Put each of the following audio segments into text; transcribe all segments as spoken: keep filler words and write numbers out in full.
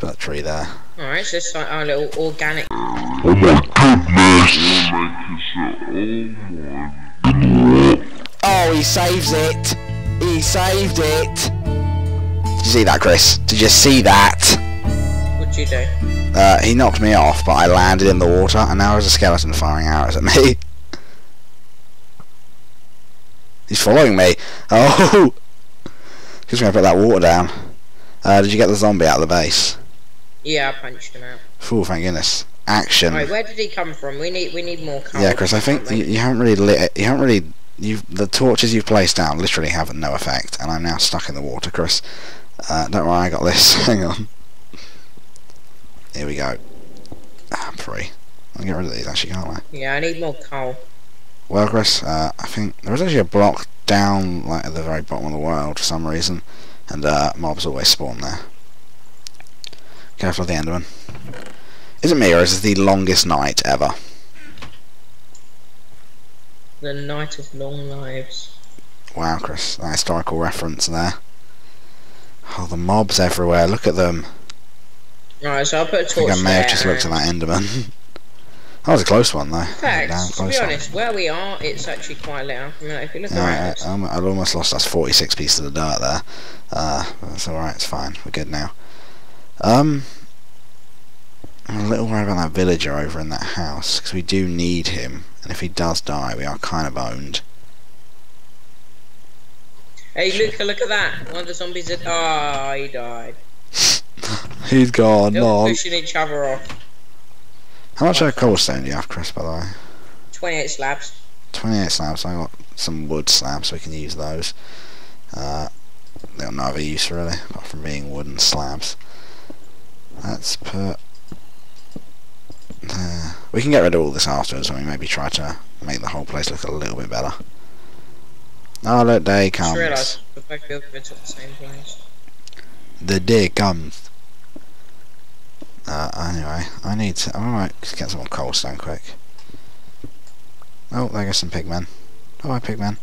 that tree there. Alright, it's just like our little organic. Oh my goodness! Oh, he saves it! He saved it! Did you see that, Chris? Did you see that? What'd you do? Uh, he knocked me off, but I landed in the water, and now there's a skeleton firing arrows at me. He's following me. Oh! Because we're going to put that water down. Uh, did you get the zombie out of the base? Yeah, I punched him out. Phew, thank goodness. Action. Right, where did he come from? We need we need more coal. Yeah, Chris, I think you, you haven't really lit it. You haven't really... You've, the torches you've placed down literally have no effect, and I'm now stuck in the water, Chris. Uh, don't worry, I got this. Hang on. Here we go. Ah, I'm free. I can get rid of these, actually, can't I? Yeah, I need more coal. Well, Chris, uh, I think there was actually a block down like at the very bottom of the world for some reason, and uh, mobs always spawn there. Careful of the Enderman. Is it me, or is this the longest night ever? The night of long lives. Wow, Chris, that historical reference there. Oh, the mobs everywhere, look at them. Alright, so I'll put a torch there. I think I may have just looked at that Enderman. That was a close one, though. In fact, down, to be honest, one. Where we are, it's actually quite loud. I mean, if you look yeah, around... I, I, I almost lost us forty-six pieces of dirt there. Uh, that's alright, it's fine. We're good now. Um, I'm a little worried about that villager over in that house, because we do need him. And if he does die, we are kind of owned. Hey, Luca, look at that. One of the zombies that... Ah, oh, he died. He's gone, They're no. pushing each other off. How much of a cobblestone do you have, Chris, by the way? twenty-eight slabs. twenty-eight slabs. I got some wood slabs, so we can use those. Uh, they got no other use, really, apart from being wooden slabs. Let's put... Uh, we can get rid of all this afterwards, and we maybe try to make the whole place look a little bit better. Oh, look, day comes. I just realised, we're both building it at the same place. The day comes. Uh, anyway, I need to... I might get some more cobblestone quick. Oh, there goes some pigmen. Oh, hi, pigmen.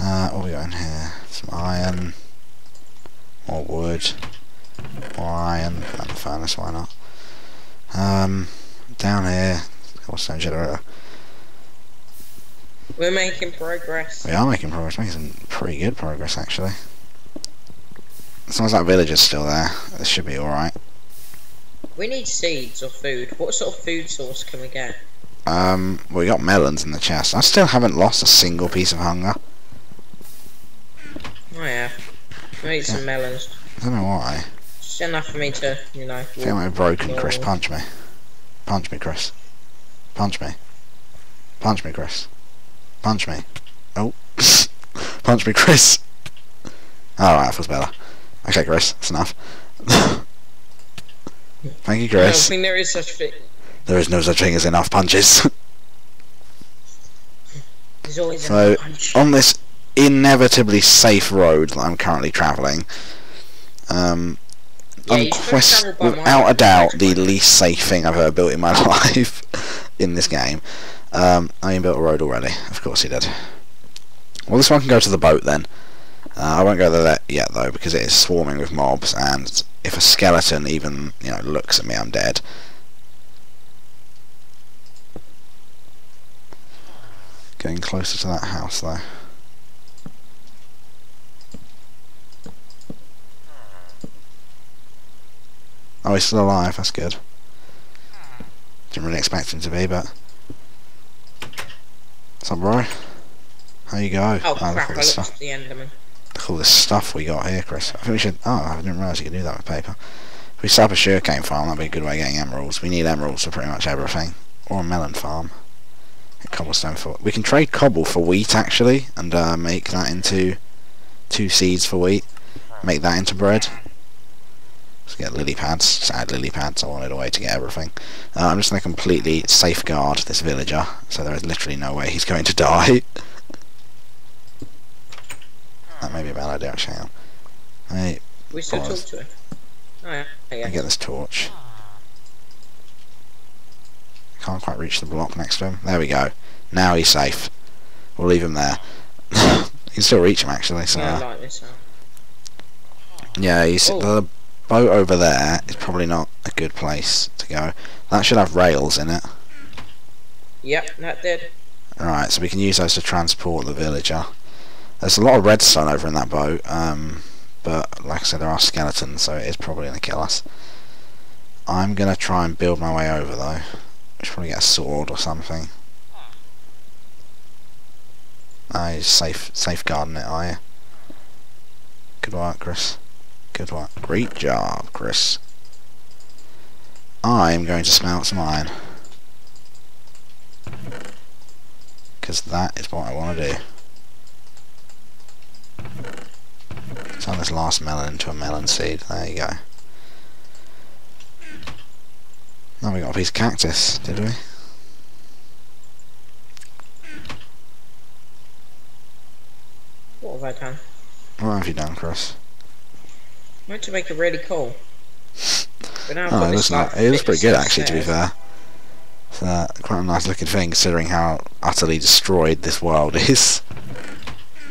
Uh, what have we got in here? Some iron. More wood. More iron. And the furnace, why not? Um, down here. Cobblestone generator. We're making progress. We are making progress. We're making some pretty good progress, actually. As long as that villager's still there, this should be alright. We need seeds or food. What sort of food source can we get? Um, well, we got melons in the chest. I still haven't lost a single piece of hunger. Oh yeah, I need yeah. some melons. I don't know why. Just enough for me to, you know. I feel like I'm broken, Chris. Punch me. Punch me, Chris. Punch me. Punch me, Chris. Punch me. Oh, punch me, Chris. All right, that feels better. Okay, Chris. That's enough. Thank you, Chris. I don't think there is such thing. There is no such thing as enough punches. There's always so, enough punch. On this inevitably safe road that I'm currently travelling, um, yeah, I'm quest without a doubt the least safe thing I've ever built in my life in this game. Um, I ain't built a road already. Of course he did. Well, this one can go to the boat then. Uh, I won't go there yet though, because it is swarming with mobs, and if a skeleton even, you know, looks at me, I'm dead. Getting closer to that house though. Oh, he's still alive, that's good. Didn't really expect him to be, but... What's up, bro? How you go? Oh, oh crap, I looked at the Enderman. Look at all this stuff we got here, Chris. I think we should... Oh, I didn't realise you could do that with paper. If we set up a sugarcane farm, that'd be a good way of getting emeralds. We need emeralds for pretty much everything. Or a melon farm. A cobblestone for... We can trade cobble for wheat, actually, and uh, make that into... Two seeds for wheat. Make that into bread. Let's get lily pads. Sad lily pads. I wanted a way to get everything. Uh, I'm just going to completely safeguard this villager, so there is literally no way he's going to die. That may be a bad idea, actually. I we still talk to him. Oh, yeah. Yeah. I get this torch. Can't quite reach the block next to him. There we go. Now he's safe. We'll leave him there. You can still reach him, actually. So yeah, I like this, huh? Yeah, he's, the boat over there is probably not a good place to go. That should have rails in it. Yep, that did. Alright, so we can use those to transport the villager. There's a lot of redstone over in that boat, um, but like I said, there are skeletons, so it is probably going to kill us. I'm going to try and build my way over though. I should probably get a sword or something. Ah, you're safe, safeguarding it, are you? Good work, Chris. Good work. Great job, Chris. I'm going to smelt some iron. Because that is what I want to do. Turn this last melon into a melon seed. There you go. Now we got a piece of cactus, did we? What have I done? What have you done, Chris? I want to make it really cool. But now oh, it looks, like, it looks pretty good actually, to be fair. It's uh, quite a nice looking thing considering how utterly destroyed this world is.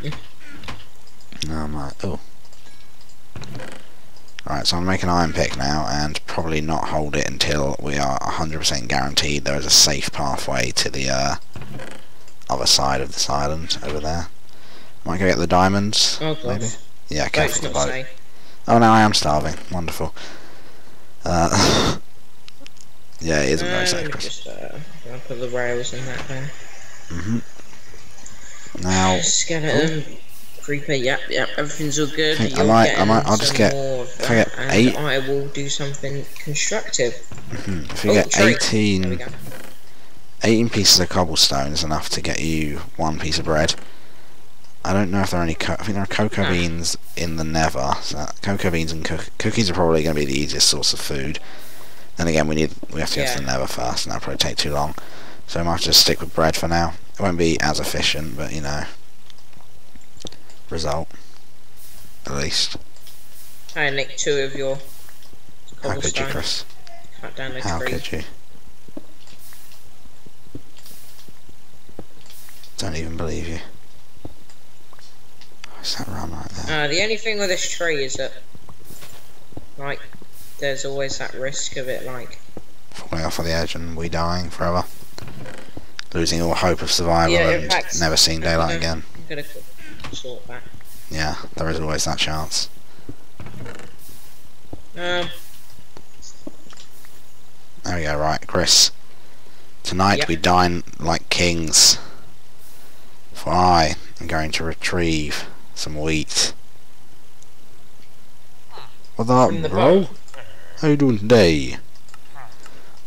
Yeah. Oh my, oh. Right, so I'm going to make an iron pick now and probably not hold it until we are one hundred percent guaranteed there is a safe pathway to the uh, other side of this island over there. Might go get the diamonds, oh, maybe? Yeah, careful the boat. Oh no, I am starving. Wonderful. Uh, yeah, it isn't uh, very safe, Chris. Just, uh, I'll put the rails in that there. Mm-hmm. Now... Skeleton, oh. Creeper, yep, yep, everything's all good. I, I might, I might, I'll just get... If I get eight... I will do something constructive. Mm-hmm. If you oh, get sorry. eighteen... There we go. eighteen pieces of cobblestone is enough to get you one piece of bread. I don't know if there are any. Co I think there are cocoa ah. beans in the Never. So cocoa beans and cook cookies are probably going to be the easiest source of food. Then again, we need we have to get yeah. to the Never first, and that'll probably take too long. So we might have to just stick with bread for now. It won't be as efficient, but you know, result at least. I nicked two of your. How could you, Chris? Cut down the How tree. could you? Don't even believe you. What's that run right there? Uh, the only thing with this tree is that, like, there's always that risk of it, like, falling off of the edge and we dying forever, losing all hope of survival yeah, and never seeing daylight again. I'm gonna sort that. Yeah, there is always that chance. Um. There we go. Right, Chris. Tonight yep. we dine like kings. For I am going to retrieve some wheat. What up, bro? How you doing today?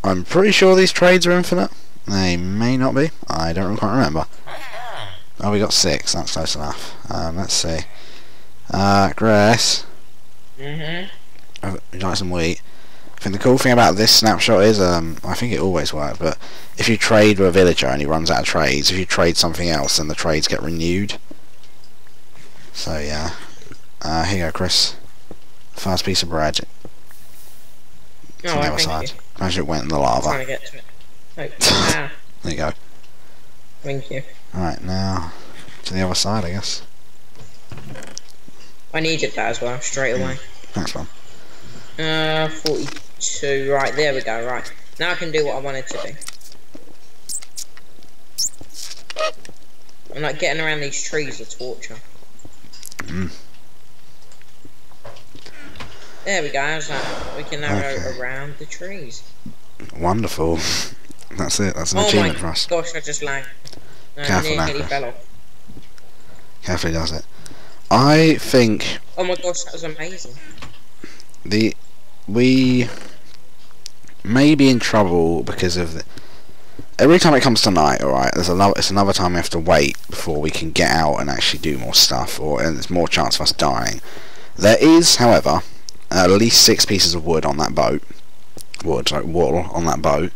I'm pretty sure these trades are infinite. They may not be. I don't quite remember. Oh, we got six. That's close enough. Um, let's see. Uh, Chris. Mhm. Would you like some wheat? I think the cool thing about this snapshot is, um, I think it always works, but if you trade with a villager and he runs out of trades, if you trade something else, then the trades get renewed. So yeah, uh, here you go, Chris. First piece of bread. It's oh, on the other side. You. Imagine it went in the lava. I'm trying to get to it. Oh, ah. There you go. Thank you. Alright, now to the other side, I guess. I needed that as well, straight away. Mm. Next one. Uh, forty-two. Right, there we go. Right, now I can do what I wanted to do. I'm like getting around these trees is torture. Mm. There we go. How's that? We can now okay. go around the trees. Wonderful. That's it. That's an oh achievement for us. Gosh, I just lagged. No, Careful, nearly fell off. Carefully does it. I think. Oh my gosh, that was amazing. The we may be in trouble because of the, every time it comes to night. All right, there's another. It's another time we have to wait before we can get out and actually do more stuff, or and there's more chance of us dying. There is, however, at least six pieces of wood on that boat, wood like wool on that boat,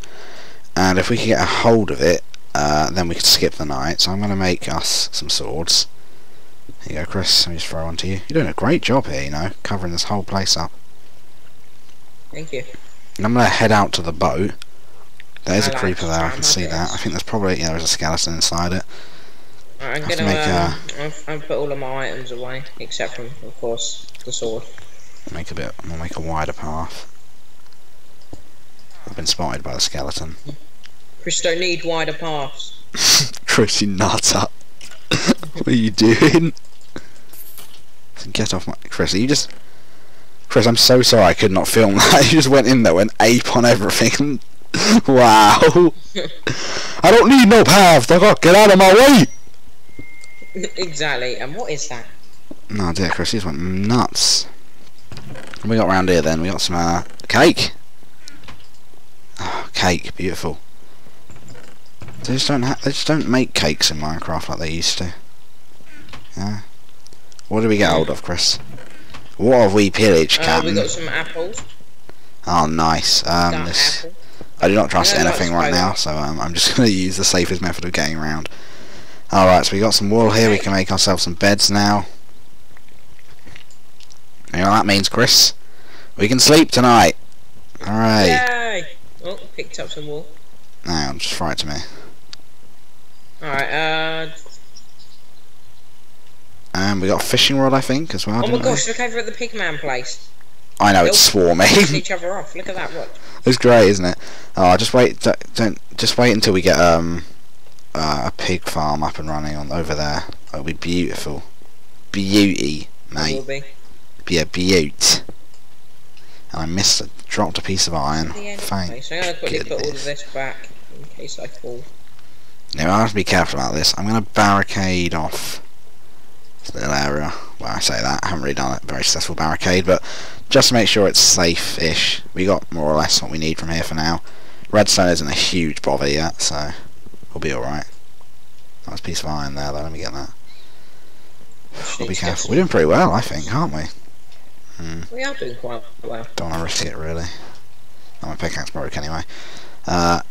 and if we can get a hold of it, uh, then we could skip the night. So I'm going to make us some swords. Here you go, Chris. Let me just throw one to you. You're doing a great job here, you know, covering this whole place up. Thank you. And I'm going to head out to the boat. There's I a creeper like there, I can see that. I think there's probably, yeah, there's a skeleton inside it. Right, I'm going to, um, a... I've, I've put all of my items away, except from, of course, the sword. Make a bit. I'm gonna make a wider path. I've been spotted by the skeleton. Chris, don't need wider paths. Chris, you nutter! What are you doing? Get off my Chris! You just Chris. I'm so sorry I could not film that. You just went in there, went ape on everything. Wow! I don't need no paths. I got get out of my way. Exactly, and what is that? Oh dear, Chris, he's went nuts. We got round here then, we got some uh, cake. Oh, cake, beautiful. They just don't ha they just don't make cakes in Minecraft like they used to. Yeah. What did we get hold of, Chris? What have we pillaged, Captain? Uh, we got some apples. Oh nice. Um this apple. I do not trust anything right now, so um, I'm just gonna use the safest method of getting around. Alright, so we got some wool here, we can make ourselves some beds now. You know what that means, Chris? We can sleep tonight! Alright. Yay! Oh, picked up some wool. No, just fry it to me. Alright, uh... Um, we got a fishing rod, I think, as well. Oh my gosh, we? Look over at the pigman place. I know, it's swarming. Each other off. Look at that, what? It's great, isn't it? Oh, just wait, don't, don't, just wait until we get, um... Uh, a pig farm up and running on over there. It'll be beautiful, beauty, mate. It will be. Be a beaut. And I missed, a, dropped a piece of iron. Thank so I'm gonna quickly put all of this back in case I fall. Now I have to be careful about this. I'm gonna barricade off this little area. Well, I say that I haven't really done it. Very successful barricade, but just to make sure it's safe-ish. We got more or less what we need from here for now. Redstone isn't a huge bother yet, so. We'll be alright. Nice piece of iron there though, let me get that. We'll be careful. We're doing pretty well, I think, aren't we? Mm. We are doing quite well. Don't want to risk it, really. Oh, my pickaxe broke anyway. Uh,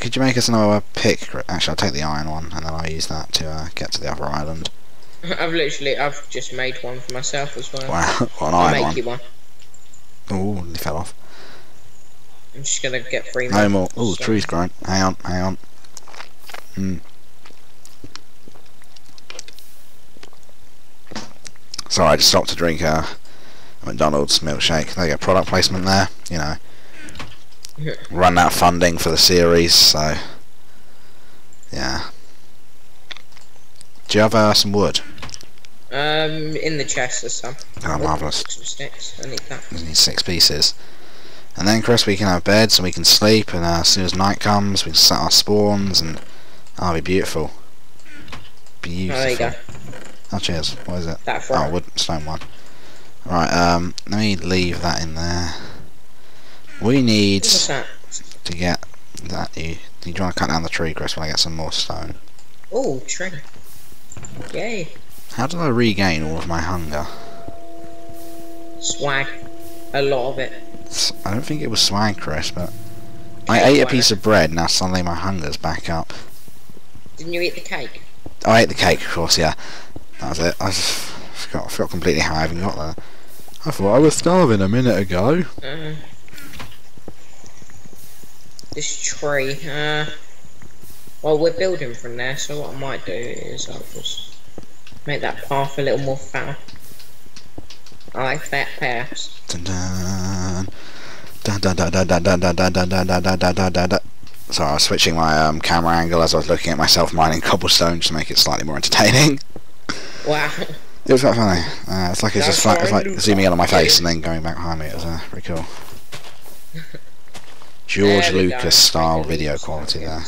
could you make us another pick? Actually, I'll take the iron one, and then I'll use that to uh, get to the other island. I've literally, I've just made one for myself as well. Wow, well, an iron I'll make one. You one. Ooh, they fell off. I'm just going to get three more. No more. Ooh, the tree's grown. Hang on, hang on. Mm. Sorry, I just stopped to drink a McDonald's milkshake. There you go, product placement there, you know. Yeah. Run out funding for the series, so yeah. Do you have uh, some wood? Um, in the chest there's some. Oh, marvellous. Some sticks. I need that. I need six pieces. And then, Chris, we can have beds and we can sleep, and uh, as soon as night comes, we can set our spawns and. Oh, it'd be beautiful. Beautiful. Oh, there you go. Oh, cheers. What is it? That oh, wood, stone one. Right, um, let me leave that in there. We need to get that. You, do you want to cut down the tree, Chris, when I get some more stone? Oh, tree. Yay. How do I regain all of my hunger? Swag. A lot of it. I don't think it was swag, Chris, but... Cake I ate a piece of bread, now suddenly my hunger's back up. Didn't you eat the cake? I ate the cake, of course, yeah. That was it. I just forgot, I forgot completely how I even got there. I thought I was starving a minute ago. Uh, this tree. Uh, well, we're building from there, so what I might do is I'll just make that path a little more foul. I like that path. Dun dun dun dun dun dun dun dun dun dun dun dun dun dun dun. Sorry, I was switching my um, camera angle as I was looking at myself mining cobblestone just to make it slightly more entertaining. Wow. It was quite funny. Uh, it's like it's just flat, it's like zooming in on my face and then going back behind me. It was uh, pretty cool. George Lucas style video quality there.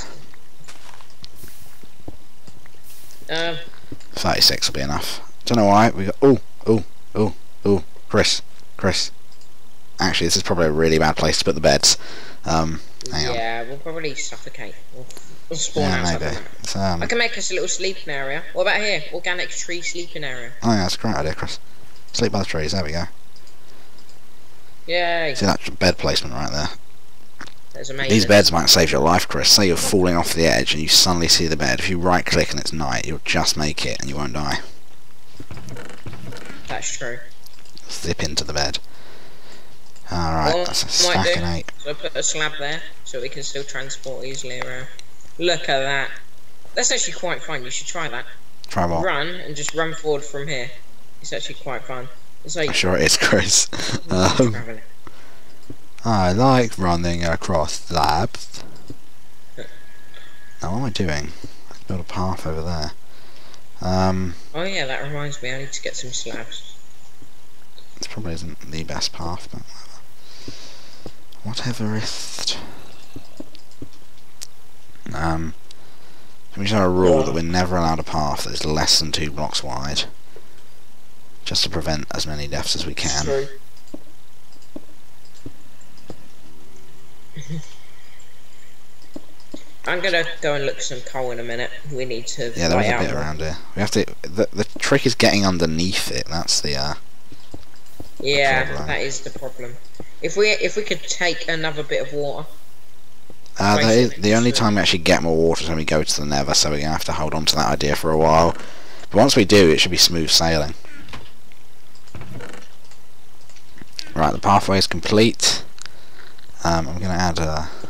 Um, thirty-six will be enough. Don't know why. We got. Oh, oh, oh, oh. Chris, Chris. Actually, this is probably a really bad place to put the beds. Um. Hang yeah, on. We'll probably suffocate. We'll, we'll spawn yeah, out maybe. Um, I can make us a little sleeping area. What about here? Organic tree sleeping area. Oh yeah, that's a great idea, Chris. Sleep by the trees, there we go. Yay. See that bed placement right there? That's amazing. These beds might save your life, Chris. Say you're falling off the edge and you suddenly see the bed. If you right click and it's night, you'll just make it and you won't die. That's true. Zip into the bed. Alright, well, that's a stack of eight. So I put a slab there, so we can still transport easily around. Look at that. That's actually quite fun, you should try that. Try what? Run, and just run forward from here. It's actually quite fun. It's like, sure it is, Chris. um, I like running across labs. Now what am I doing? I can build a path over there. Um, oh yeah, that reminds me, I need to get some slabs. This probably isn't the best path, but whatever. Whateverist. Um, can we just have a rule that we're never allowed a path that is less than two blocks wide? Just to prevent as many deaths as we can. True. I'm gonna go and look some coal in a minute. We need to. Yeah, there is a bit around here. We have to. The, the trick is getting underneath it. That's the. Uh, yeah, the that is the problem. If we if we could take another bit of water. Uh, that is the only time we actually get more water is when we go to the Nether, so we're gonna have to hold on to that idea for a while. But once we do, it should be smooth sailing. Right, the pathway is complete. Um, I'm gonna add a. I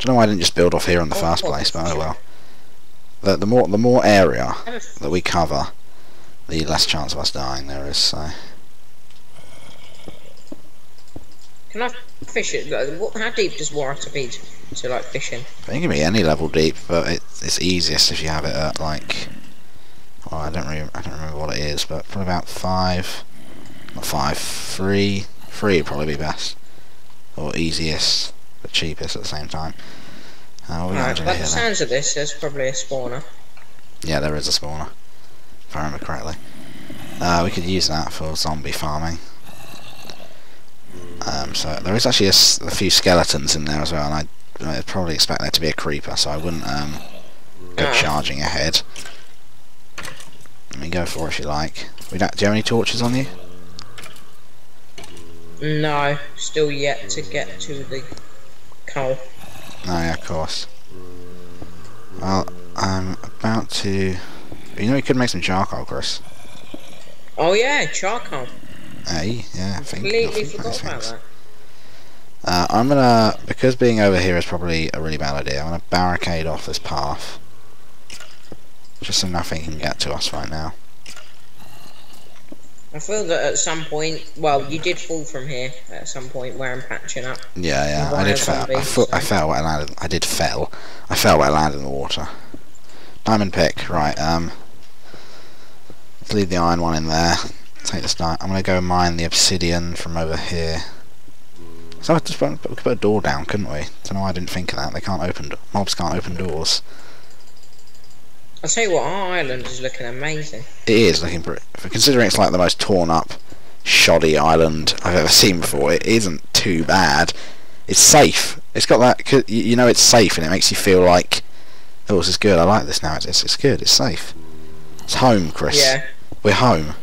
don't know why I didn't just build off here in the oh, first place, but oh well. The, the more the more area that we cover, the less chance of us dying there is. So. Can I fish it? What, how deep does water be to, to like fishing? I think it can be any level deep, but it, it's easiest if you have it at like. Well, I don't really, I don't remember what it is, but probably about five, not five, three, three would probably be best or easiest. The cheapest at the same time. Uh, we right, by the sounds of this, there's probably a spawner. Yeah, there is a spawner, if I remember correctly. Uh, we could use that for zombie farming. Um, so there is actually a, s a few skeletons in there as well, and I'd, I'd probably expect there to be a creeper, so I wouldn't um, go ah. charging ahead. I mean, go for it if you like. We don't, do you have any torches on you? No, still yet to get to the... coal. Oh yeah, of course. Well, I'm about to... You know you could make some charcoal, Chris. Oh yeah, charcoal. Hey, yeah, I think... Completely forgot about that. Uh, I'm gonna... Because being over here is probably a really bad idea, I'm gonna barricade off this path. Just so nothing can get to us right now. I feel that at some point, well, you did fall from here at some point where I'm patching up. Yeah, yeah, I did fell. I, so. I fell when I landed. I did fell. I fell when I landed in the water. Diamond pick, right? Um, let's leave the iron one in there. Take this diamond. I'm gonna go mine the obsidian from over here. So I just put, we could put a door down, couldn't we? I don't know why I didn't think of that. They can't open. Mobs can't open doors. I'll tell you what, our island is looking amazing. It is looking pretty. Considering it's like the most torn up, shoddy island I've ever seen before, it isn't too bad. It's safe. It's got that. You know, it's safe, and it makes you feel like, oh, this is good. I like this now. It's it's, it's good. It's safe. It's home, Chris. Yeah. We're home.